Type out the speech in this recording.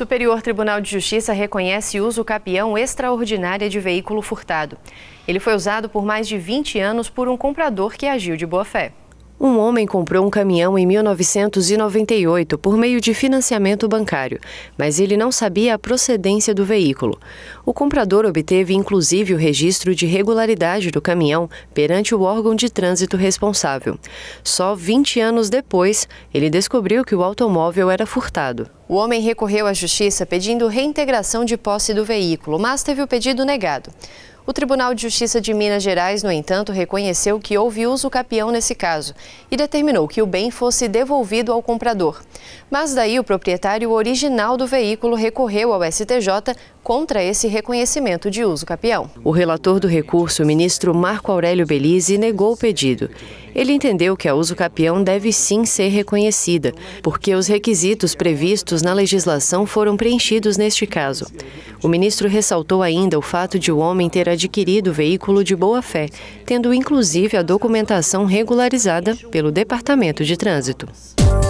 Superior Tribunal de Justiça reconhece usucapião extraordinária de veículo furtado. Ele foi usado por mais de 20 anos por um comprador que agiu de boa-fé. Um homem comprou um caminhão em 1998 por meio de financiamento bancário, mas ele não sabia a procedência do veículo. O comprador obteve inclusive o registro de regularidade do caminhão perante o órgão de trânsito responsável. Só 20 anos depois, ele descobriu que o automóvel era furtado. O homem recorreu à justiça pedindo reintegração de posse do veículo, mas teve o pedido negado. O Tribunal de Justiça de Minas Gerais, no entanto, reconheceu que houve usucapião nesse caso e determinou que o bem fosse devolvido ao comprador. Mas daí o proprietário original do veículo recorreu ao STJ contra esse reconhecimento de usucapião. O relator do recurso, o ministro Marco Aurélio Belize, negou o pedido. Ele entendeu que a usucapião deve sim ser reconhecida, porque os requisitos previstos na legislação foram preenchidos neste caso. O ministro ressaltou ainda o fato de o homem ter adquirido o veículo de boa-fé, tendo inclusive a documentação regularizada pelo Departamento de Trânsito.